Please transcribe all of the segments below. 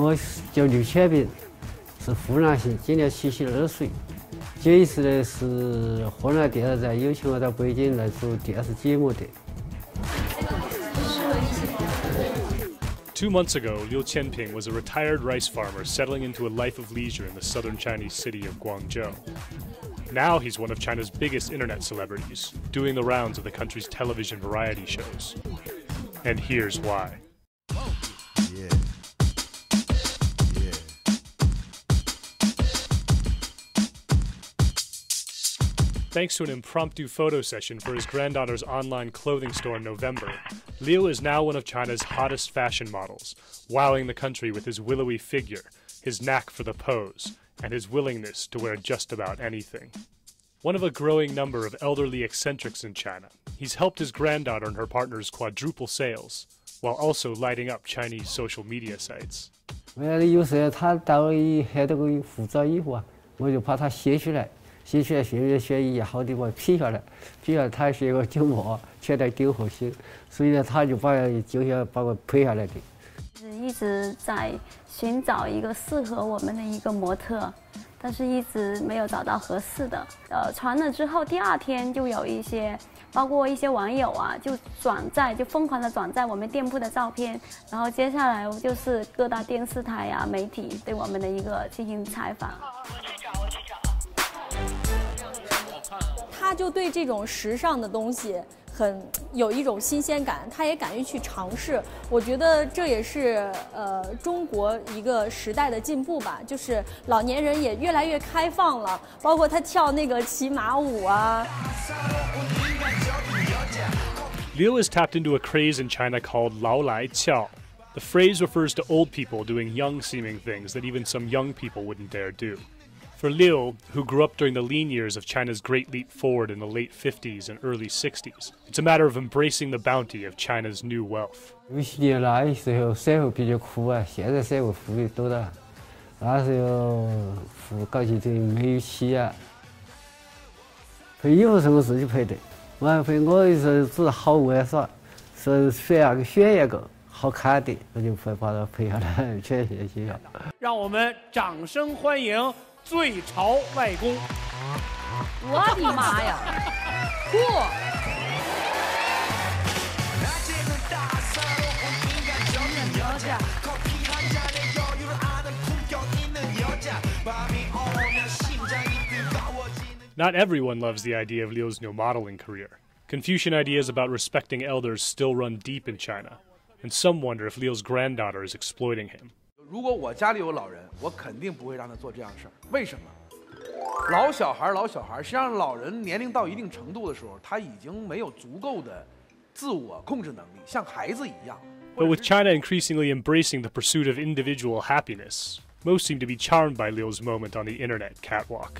我叫刘千平，是湖南人，今年72岁。这一次呢是湖南电视台邀请我到北京来做电视节目的。2 months ago, Liu Qianping was a retired rice farmer settling into a life of leisure in the southern Chinese city of Guangzhou. Now he's one of China's biggest internet celebrities, doing the rounds of the country's television variety shows. And here's why. Thanks to an impromptu photo session for his granddaughter's online clothing store in November, Liu is now one of China's hottest fashion models, wowing the country with his willowy figure, his knack for the pose, and his willingness to wear just about anything. One of a growing number of elderly eccentrics in China, he's helped his granddaughter and her partner's quadruple sales, while also lighting up Chinese social media sites. 洗出来，血液好地方批下来，批下来它是一个筋膜，缺在丢核心，所以呢，他就把我推下来的。一直在寻找一个适合我们的一个模特，但是一直没有找到合适的。传了之后，第二天就有一些，包括一些网友啊，就转载，就疯狂的转载我们店铺的照片。然后接下来就是各大电视台啊、媒体对我们的一个进行采访。 他就对这种时尚的东西很有一种新鲜感，他也敢于去尝试。我觉得这也是中国一个时代的进步吧，就是老年人也越来越开放了，包括他跳那个骑马舞啊。Liu has tapped into a craze in China called Lao Lai Chiao. The phrase refers to old people doing young-seeming things that even some young people wouldn't dare do. For Liu, who grew up during the lean years of China's Great Leap Forward in the late 50s and early 60s, it's a matter of embracing the bounty of China's new wealth. 50年那时候社会比较苦啊，现在社会富裕多了。那时候富搞起这没有企业，配衣服是我自己配的，我配我是只好玩耍，是选一个好看的，我就会把它配下来，全学习了。让我们掌声欢迎！ 最潮外公！我的妈呀，酷！Not everyone loves the idea of Liu's new modeling career. Confucian ideas about respecting elders still run deep in China, and some wonder if Liu's granddaughter is exploiting him. 如果我家里有老人，我肯定不会让他做这样的事儿。为什么？老小孩，实际上老人年龄到一定程度的时候，他已经没有足够的自我控制能力，像孩子一样。But with China increasingly embracing the pursuit of individual happiness, most seem to be charmed by Liu's moment on the internet catwalk.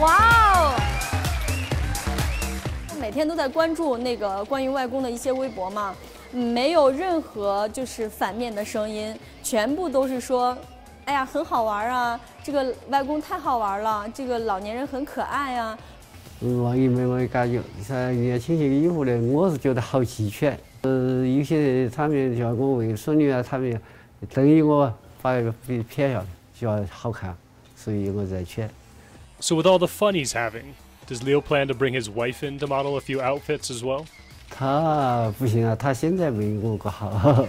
Wow. 每天都在关注那个关于外公的一些微博嘛，没有任何就是反面的声音，全部都是说，哎呀很好玩啊，这个外公太好玩了，这个老年人很可爱啊。网友们，我感觉像年轻人以后呢，我是觉得好齐全。有些他们叫我为孙女啊，他们等于我把被骗了，就要好看，所以我在劝。So with all the fun he's having. Does Liu plan to bring his wife in to model a few outfits as well? 他不行啊，他现在没我好。